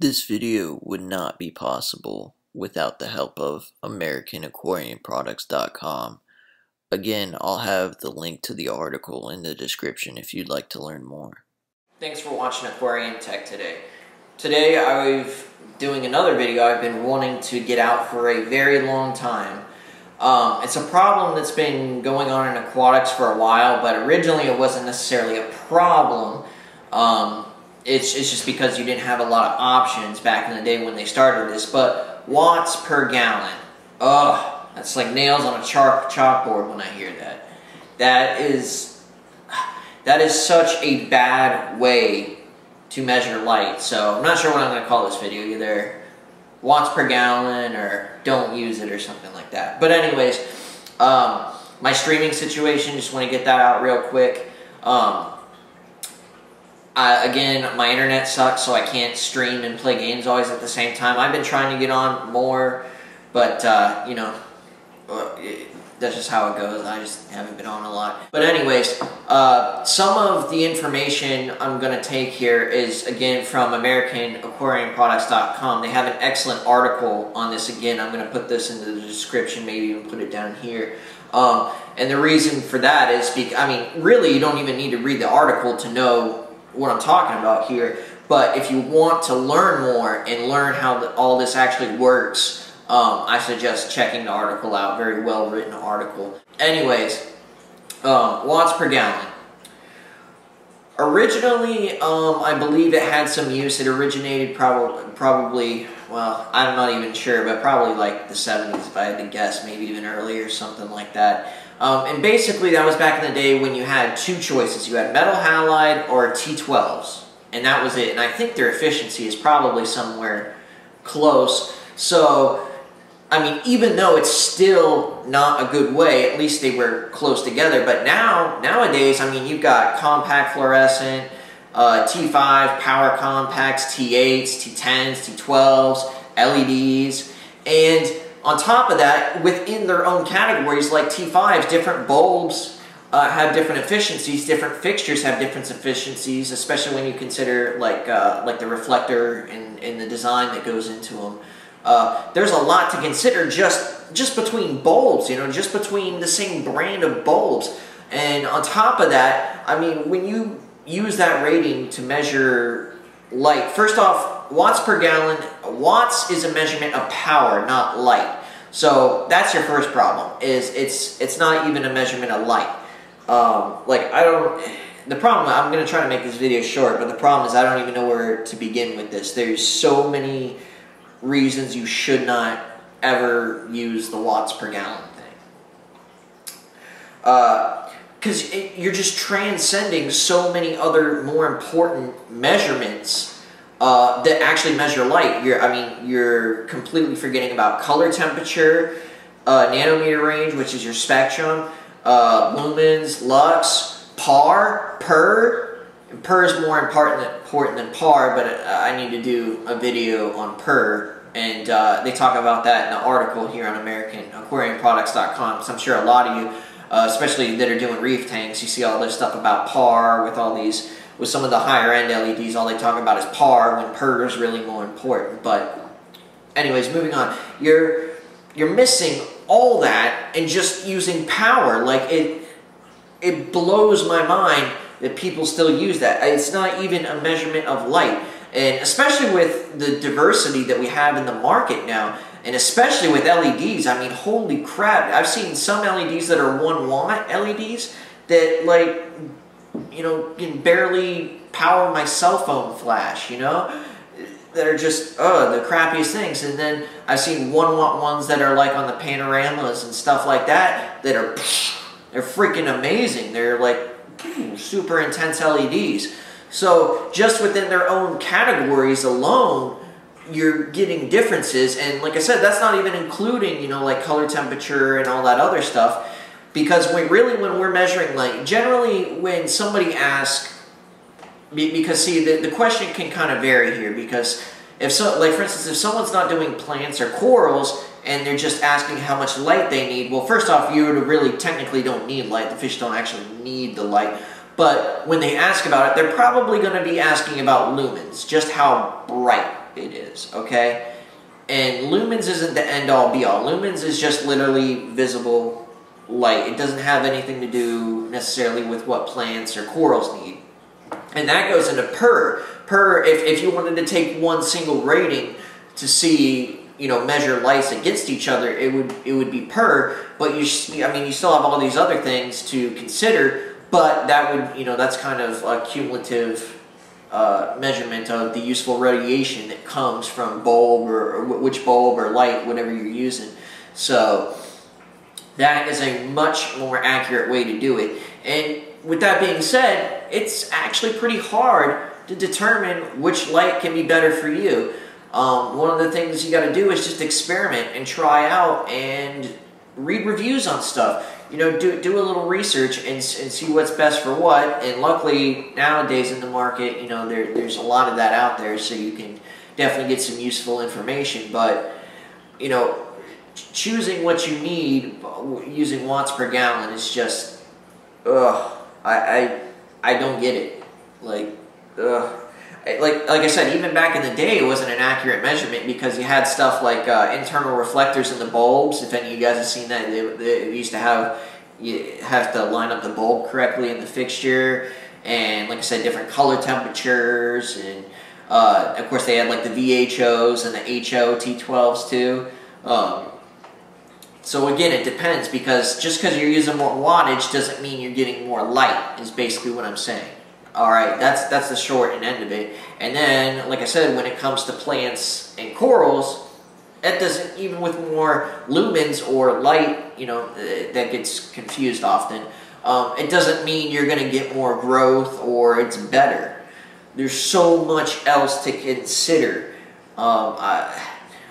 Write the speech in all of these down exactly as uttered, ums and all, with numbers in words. This video would not be possible without the help of American Aquarium Products dot com. Again, I'll have the link to the article in the description if you'd like to learn more. Thanks for watching Aquarium Tech today. Today I'm doing another video I've been wanting to get out for a very long time. Um, it's a problem that's been going on in aquatics for a while, but originally it wasn't necessarily a problem. Um, It's, it's just because you didn't have a lot of options back in the day when they started this, but watts per gallon. Ugh, that's like nails on a chalk chalkboard when I hear that. That is, that is such a bad way to measure light, so I'm not sure what I'm going to call this video, either watts per gallon or don't use it or something like that. But anyways, um, my streaming situation, just want to get that out real quick. Um, Uh, again, my internet sucks, so I can't stream and play games always at the same time. I've been trying to get on more, but, uh, you know, it, that's just how it goes. I just haven't been on a lot. But anyways, uh, some of the information I'm going to take here is, again, from American Aquarium Products dot com. They have an excellent article on this. Again, I'm going to put this into the description, maybe even put it down here. Um, and the reason for that is, because, I mean, really, you don't even need to read the article to know what I'm talking about here, but if you want to learn more and learn how the, all this actually works, um, I suggest checking the article out. Very well written article. Anyways, um, watts per gallon. Originally, um, I believe it had some use. It originated probably, probably, well, I'm not even sure, but probably like the seventies, if I had to guess, maybe even earlier, something like that. Um, and basically, that was back in the day when you had two choices. You had metal halide or T twelves, and that was it. And I think their efficiency is probably somewhere close. So, I mean, even though it's still not a good way, at least they were close together. But now, nowadays, I mean, you've got compact fluorescent, uh, T five, power compacts, T eights, T tens, T twelves, L E Ds, and on top of that, within their own categories, like T fives, different bulbs uh, have different efficiencies, different fixtures have different efficiencies, especially when you consider like uh, like the reflector and, and the design that goes into them. Uh, there's a lot to consider just, just between bulbs, you know, just between the same brand of bulbs. And on top of that, I mean, when you use that rating to measure light, first off, watts per gallon, watts is a measurement of power, not light. So that's your first problem, is it's it's not even a measurement of light. Um, like I don't, the problem, I'm going to try to make this video short, but the problem is I don't even know where to begin with this. There's so many reasons you should not ever use the watts per gallon thing. Because uh, you're just transcending so many other more important measurements Uh, that actually measure light. You're, I mean, you're completely forgetting about color temperature, uh, nanometer range, which is your spectrum, uh, lumens, lux, P A R, P U R. P U R is more important, important than P A R, but uh, I need to do a video on P U R, and uh, they talk about that in the article here on American Aquarium Products dot com, so I'm sure a lot of you, uh, especially that are doing reef tanks, you see all this stuff about P A R with all these. With some of the higher end L E Ds, all they talk about is P A R, when P U R is really more important. But anyways, moving on, you're you're missing all that and just using power. Like it it blows my mind that people still use that. It's not even a measurement of light, and especially with the diversity that we have in the market now, and especially with L E Ds. I mean, holy crap! I've seen some L E Ds that are one watt L E Ds that, like, you know, can barely power my cell phone flash, you know, that are just, oh, the crappiest things. And then I've seen one watt ones that are like on the panoramas and stuff like that, that are, they're freaking amazing. They're like super intense L E Ds. So just within their own categories alone, you're getting differences. And like I said, that's not even including, you know, like color temperature and all that other stuff. Because we really, when we're measuring light, generally when somebody asks, because see, the, the question can kind of vary here, because if so, like for instance, if someone's not doing plants or corals and they're just asking how much light they need, well, first off, you really technically don't need light. The fish don't actually need the light. But when they ask about it, they're probably going to be asking about lumens, just how bright it is, okay? And lumens isn't the end-all, be-all. Lumens is just literally visible light. It doesn't have anything to do necessarily with what plants or corals need. And that goes into P U R. P U R, if, if you wanted to take one single rating to see, you know, measure lights against each other, it would it would be P U R. But you, I mean, you still have all these other things to consider. But that would, you know, that's kind of a cumulative uh, measurement of the useful radiation that comes from bulb or, or which bulb or light, whatever you're using. So that is a much more accurate way to do it. And with that being said, it's actually pretty hard to determine which light can be better for you. Um, one of the things you got to do is just experiment and try out and read reviews on stuff. You know, do, do a little research and, and see what's best for what. And luckily, nowadays in the market, you know, there, there's a lot of that out there, so you can definitely get some useful information. But, you know, choosing what you need using watts per gallon is just, ugh, I, I, I don't get it. Like, ugh. Like, like I said, even back in the day, it wasn't an accurate measurement because you had stuff like uh, internal reflectors in the bulbs. If any of you guys have seen that, they, they used to have, you have to line up the bulb correctly in the fixture. And like I said, different color temperatures. And uh, of course, they had like the V H Os and the H O T twelves too. Um, so again, it depends, because just because you're using more wattage doesn't mean you're getting more light, is basically what I'm saying. Alright, that's that's the short and end of it. And then, like I said, when it comes to plants and corals, that doesn't, even with more lumens or light, you know, that gets confused often. Um, it doesn't mean you're going to get more growth or it's better. There's so much else to consider. Um, I,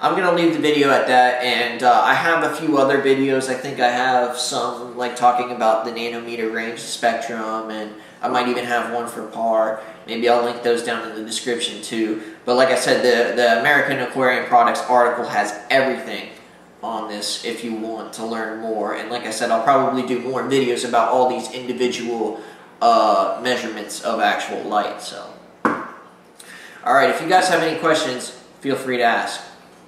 I'm going to leave the video at that, and uh, I have a few other videos. I think I have some, like, talking about the nanometer range spectrum, and I might even have one for P A R. Maybe I'll link those down in the description too. But like I said, the, the American Aquarium Products article has everything on this if you want to learn more. And like I said, I'll probably do more videos about all these individual uh, measurements of actual light. So, all right, if you guys have any questions, feel free to ask.